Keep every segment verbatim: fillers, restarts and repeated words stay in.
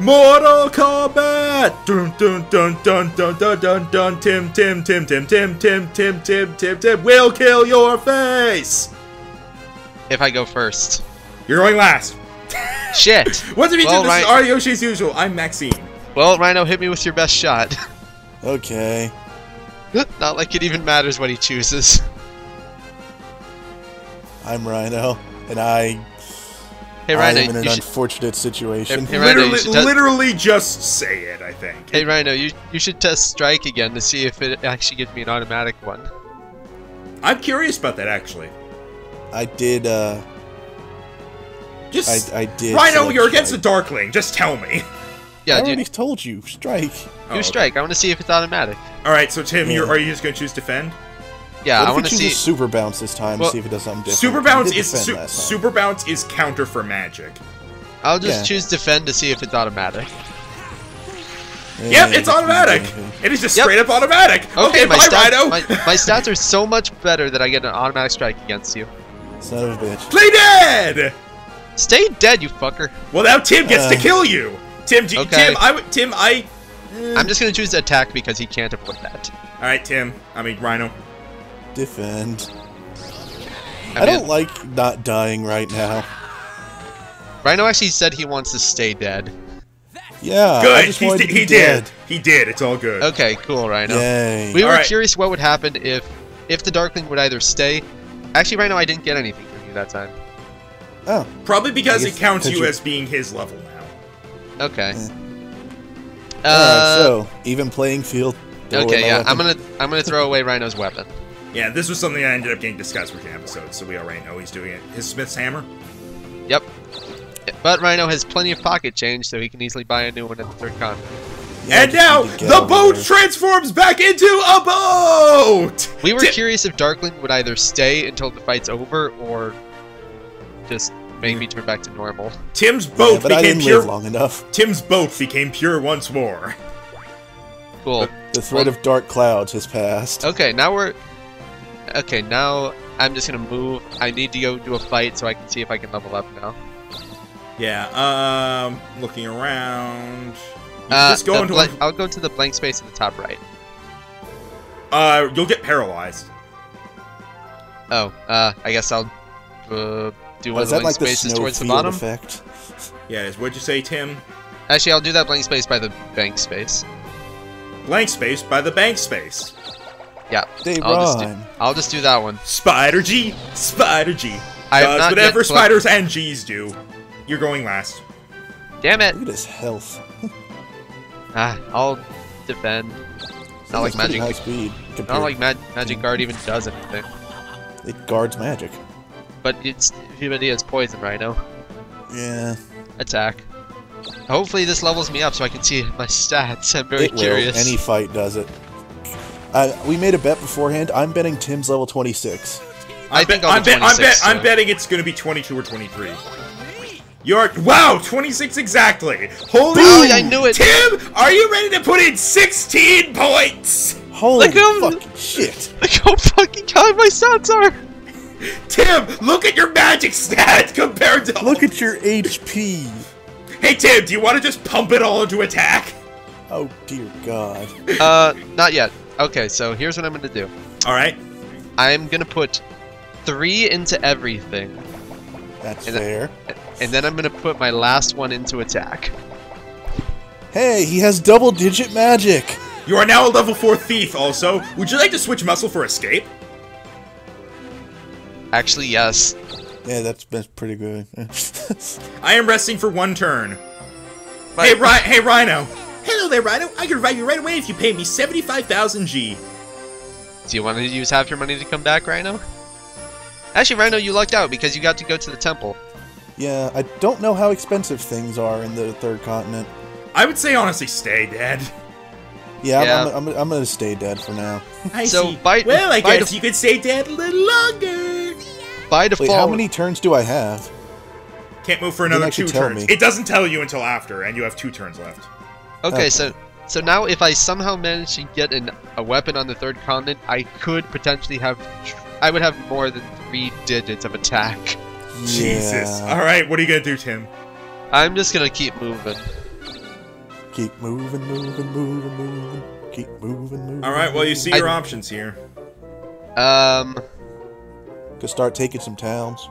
Mortal Kombat! Dun dun dun dun dun dun dun dun. Tim Tim Tim Tim Tim Tim Tim Tim Tim Tim will kill your face. If I go first, you're going last. Shit. Once again, well, this is RLYoshi's usual. I'm Maxine. Well, Rhino, hit me with your best shot. Okay. Not like it even matters what he chooses. I'm Rhino, and I. Hey, Rhino, I'm in an unfortunate situation. Hey, Rhino, literally, literally just say it, I think. Hey, Rhino, you, you should test strike again to see if it actually gives me an automatic one. I'm curious about that, actually. I did, uh... Just... I, I did... Rhino, you're against the Darkling, just tell me. Yeah, I dude. already told you, strike. Oh, you strike, okay. I want to see if it's automatic. Alright, so Tim, yeah. you're, are you just going to choose defend? Yeah, what I want to see super bounce this time. Well, see if it does something different. Super bounce is su super bounce is counter for magic. I'll just yeah. choose defend to see if it's automatic. Hey, yep, it's automatic. Hey. It is just yep. straight up automatic. Okay, okay my, bye, stat Rhino. My, my stats are so much better that I get an automatic strike against you. Son of a bitch. Play dead. Stay dead, you fucker. Well, now Tim gets uh, to kill you. Tim, do, okay. Tim, I, Tim, I. Uh, I'm just gonna choose attack because he can't avoid that. All right, Tim. I mean, Rhino. Defend. I, mean, I don't like not dying right now. Rhino actually said he wants to stay dead. Yeah. Good. I just he he dead. did. He did. It's all good. Okay. Cool, Rhino. Yay. We all were right. curious what would happen if, if the Darkling would either stay. Actually, Rhino, I didn't get anything from you that time. Oh. Probably because it counts you as being his level now. Okay. Yeah. Uh, uh. So even playing field. Okay. Yeah. Weapon. I'm gonna I'm gonna throw away Rhino's weapon. Yeah, this was something I ended up getting discussed with an episode, so we already know he's doing it. His Smith's hammer? Yep. But Rhino has plenty of pocket change, so he can easily buy a new one at the third con. Yeah, and now, the boat there. transforms back into a boat! We were Tim curious if Darkling would either stay until the fight's over, or just make me turn back to normal. Tim's boat yeah, but became I didn't pure live long enough. Tim's boat became pure once more. Cool. The threat well, of dark clouds has passed. Okay, now we're... Okay, now I'm just gonna move. I need to go do a fight so I can see if I can level up now. Yeah, um, looking around. Uh, just go into I'll go to the blank space in the top right. Uh, you'll get paralyzed. Oh, uh, I guess I'll uh, do one oh, of the blank like spaces the towards the bottom. Effect? Yeah, what'd you say, Tim? Actually, I'll do that blank space by the bank space. Blank space by the bank space. Yeah, they I'll run. Just do, I'll just do that one. Spider G, Spider G. I have not whatever spiders and G's do. You're going last. Damn it! Look at his health. ah, I'll defend. It's not like magic. High speed. Not like mag magic guard even does anything. It guards magic. But it's humanity has poison, Rhino. Yeah. Attack. Hopefully this levels me up so I can see my stats. I'm very it curious. Will. Any fight does it. Uh, we made a bet beforehand. I'm betting Tim's level twenty-six. I I'm, bet, I'm, be, I'm, bet, so. I'm betting it's going to be twenty-two or twenty-three. You're wow, twenty-six exactly. Holy! Oh, I knew it. Tim, are you ready to put in sixteen points? Holy how, fucking shit! Look how fucking high my stats are. Tim, look at your magic stats compared to. Look at your H P. Hey Tim, do you want to just pump it all into attack? Oh dear God. Uh, not yet. Okay, so here's what I'm gonna do. Alright. I'm gonna put three into everything. That's and fair. Then, and then I'm gonna put my last one into attack. Hey, he has double digit magic! You are now a level four thief also. Would you like to switch muscle for escape? Actually, yes. Yeah, that's, that's pretty good. I am resting for one turn. But hey, Ry hey, Rhino! Hello there, Rhino. I can revive you right away if you pay me seventy-five thousand G. Do you want to use half your money to come back, Rhino? Actually, Rhino, you lucked out because you got to go to the temple. Yeah, I don't know how expensive things are in the third continent. I would say, honestly, stay dead. Yeah, yeah. I'm, I'm, I'm, I'm going to stay dead for now. I so see. By, well, I by guess you could stay dead a little longer. By default. Wait, how many turns do I have? Can't move for another two turns. Me. It doesn't tell you until after, and you have two turns left. Okay, okay, so so now if I somehow manage to get an, a weapon on the third continent, I could potentially have... I would have more than three digits of attack. Yeah. Jesus. Alright, what are you going to do, Tim? I'm just going to keep moving. Keep moving, moving, moving, moving. Keep moving, moving. All right. Well, you see your I, options here. Um. Could start taking some towns.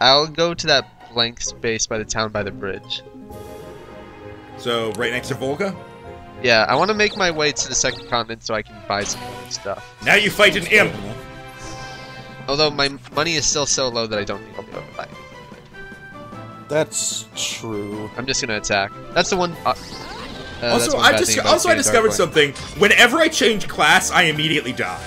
I'll go to that blank space by the town by the bridge. So right next to Volga. Yeah, I want to make my way to the second continent so I can buy some stuff. Now you fight an imp. Although my money is still so low that I don't think I'll be able to buy anything. That's true. I'm just gonna attack. That's the one. Uh, uh, also, that's one I just also I discovered something. Whenever I change class, I immediately die.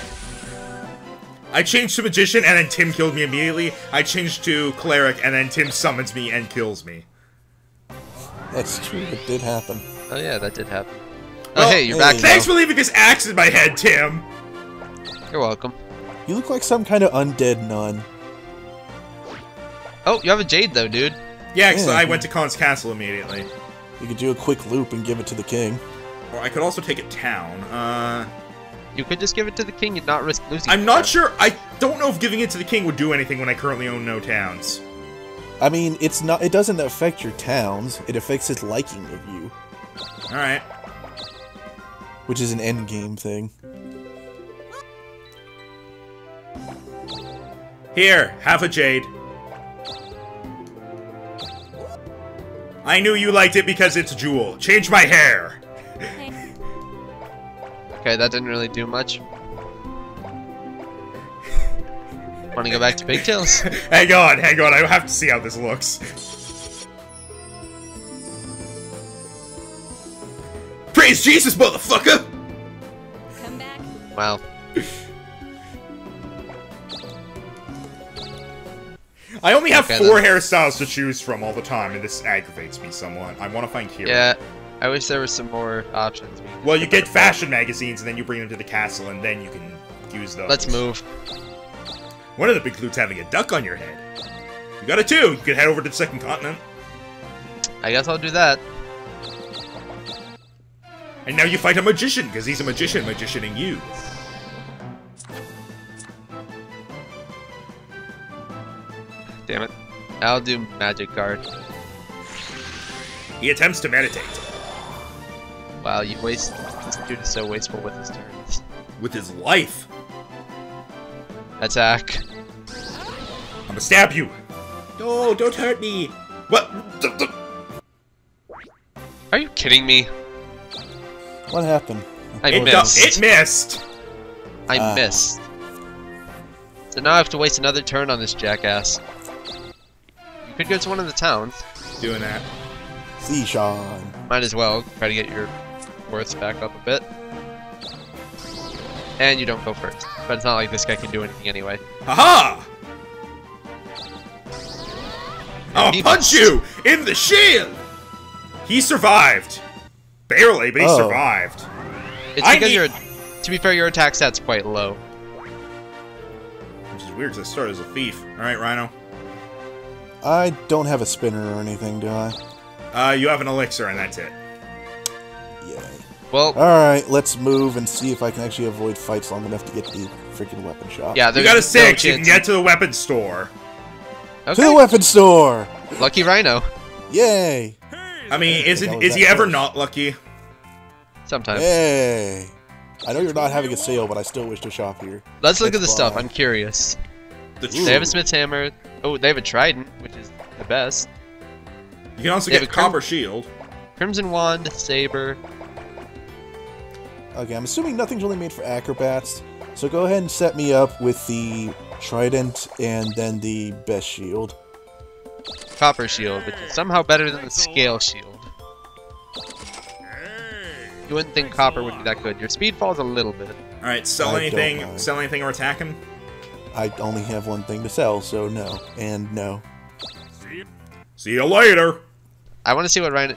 I changed to magician and then Tim killed me immediately. I changed to cleric and then Tim summons me and kills me. That's true. It did happen. Oh yeah, that did happen. Well, oh hey, you're hey. back. Thanks for leaving this axe in my head, Tim. You're welcome. You look like some kind of undead nun. Oh, you have a jade though, dude. Yeah, because yeah, I went to Khan's castle immediately. You could do a quick loop and give it to the king. Or I could also take it town. Uh, you could just give it to the king and not risk losing. I'm not sure. I don't know if giving it to the king would do anything when I currently own no towns. I mean, it's not. It doesn't affect your towns. It affects his liking of you. All right. Which is an end game thing. Here, have a jade. I knew you liked it because it's jewel. Change my hair. Okay, okay that didn't really do much. Want to go back to pigtails? Hang on, hang on. I have to see how this looks. Praise Jesus, motherfucker! Come back. Wow. I only have okay, four then. hairstyles to choose from all the time, and this aggravates me somewhat. I want to find Kira. Yeah, I wish there were some more options. We well, you get fashion fun. magazines, and then you bring them to the castle, and then you can use those. Let's move. One of the big clues having a duck on your head. You got it too. You can head over to the second continent. I guess I'll do that. And now you fight a magician, because he's a magician magicianing you. Damn it. I'll do magic guard. He attempts to meditate. Wow, you waste. This dude is so wasteful with his turns. With his life. Attack. I'm gonna stab you. No, don't hurt me. What? Are you kidding me? What happened? I it missed. It missed. I uh. missed. So now I have to waste another turn on this jackass. Could go to one of the towns. Doing that. See, Sean. Might as well try to get your worths back up a bit. And you don't go first. But it's not like this guy can do anything anyway. Haha! -ha! I'll punch must. you in the shield! He survived. Barely, but he oh. survived. It's I because need... you're. To be fair, your attack stat's quite low. Which is weird because I started as a thief. Alright, Rhino. I don't have a spinner or anything, do I? Uh, you have an elixir, and that's it. Yeah. Well. All right, let's move and see if I can actually avoid fights long enough to get the freaking weapon shop. Yeah, you got a six. No you can get to the weapon store. Okay. To the weapon store. Lucky Rhino. Yay. I mean, isn't is he ever not lucky? Sometimes. Yay. I know you're not having a sale, but I still wish to shop here. Let's look at the stuff. I'm curious. The they have a smith's hammer. Oh, they have a trident, which is the best. You can also they get a copper shield. Crimson wand, saber. Okay, I'm assuming nothing's really made for acrobats. So go ahead and set me up with the trident and then the best shield. Copper shield, which is somehow better than the scale shield. You wouldn't think copper would be that good. Your speed falls a little bit. Alright, sell I anything sell anything or attack him? I only have one thing to sell, so no. And no. See you later! I want to see what Rhino...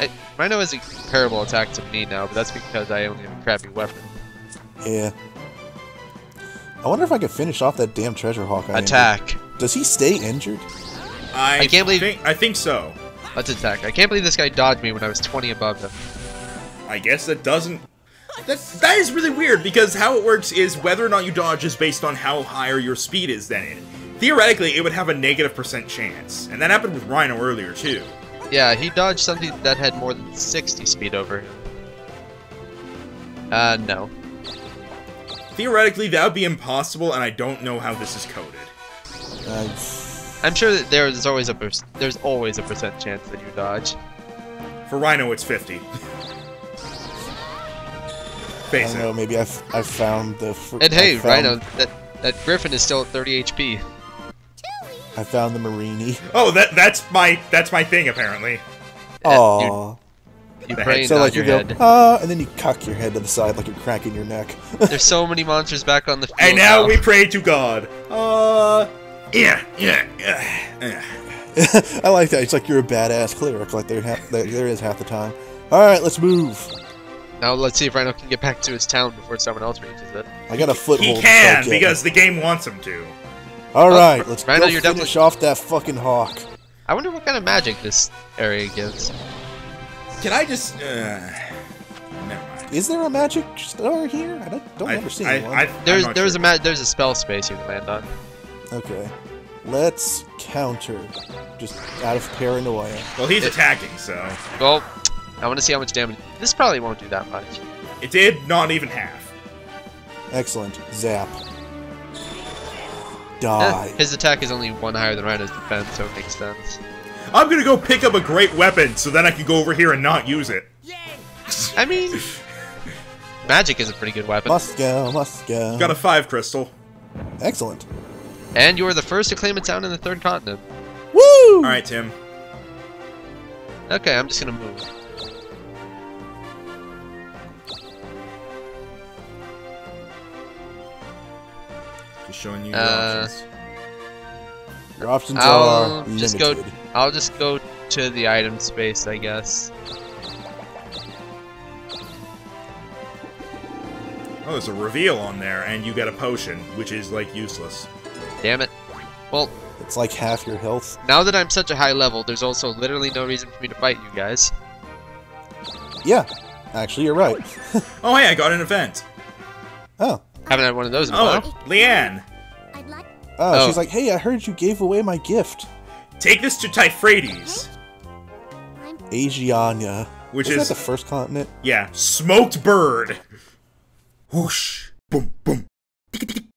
I, Rhino is a comparable attack to me now, but that's because I only have a crappy weapon. Yeah. I wonder if I could finish off that damn treasure hawk I Attack. Injured. Does he stay injured? I, I can't believe... Think, I think so. Let's attack. I can't believe this guy dodged me when I was twenty above him. I guess that doesn't... That's, that is really weird, because how it works is whether or not you dodge is based on how higher your speed is than it. Theoretically, it would have a negative percent chance, and that happened with Rhino earlier, too. Yeah, he dodged something that had more than sixty speed over him. Uh, no. Theoretically, that would be impossible, and I don't know how this is coded. That's... I'm sure that there's always a per there's always a percent chance that you dodge. For Rhino, it's fifty. I don't know, maybe I've, I've found the... And hey, found... Rhino, that, that Griffin is still at thirty H P. I found the Marini. Oh, that that's my that's my thing apparently. Oh, you, you brain so like you head. go, oh, and then you cock your head to the side like you're cracking your neck. There's so many monsters back on the field. And now, now we pray to God. Uh, yeah, yeah, yeah. I like that. It's like you're a badass cleric. Like there, there is half the time. All right, let's move. Now let's see if Rhino can get back to his town before someone else reaches it. I got a foothold. He can because the game wants him to. Alright, oh, let's Rhino, go you're finish off that fucking hawk. I wonder what kind of magic this area gives. Can I just... Uh, never mind. Is there a magic star here? I don't, don't I, ever see I, one. I, I, there's, there's, sure. a ma there's a spell space you can land on. Okay. Let's counter. Just out of paranoia. Well, he's it, attacking, so... Well, I want to see how much damage... This probably won't do that much. It did not even half. Excellent. Zap. Die. Eh, his attack is only one higher than Rhino's defense, so it makes sense. I'm gonna go pick up a great weapon, so then I can go over here and not use it. I mean, magic is a pretty good weapon. Must go, must go. Got a five crystal. Excellent. And you are the first to claim a town in the third continent. Woo! All right, Tim. Okay, I'm just gonna move. Showing you your uh, options. Your options I'll are just limited. go. I'll just go to the item space, I guess. Oh, there's a reveal on there, and you get a potion, which is like useless. Damn it! Well, it's like half your health. Now that I'm such a high level, there's also literally no reason for me to fight you guys. Yeah, actually, you're right. Oh, hey, I got an event. Oh. Haven't had one of those in a while. Oh, Leanne. Like oh, oh, she's like, hey, I heard you gave away my gift. Take this to Typhrates. Asiana. Which Isn't is that the first continent? Yeah. Smoked bird. Whoosh. Boom, boom.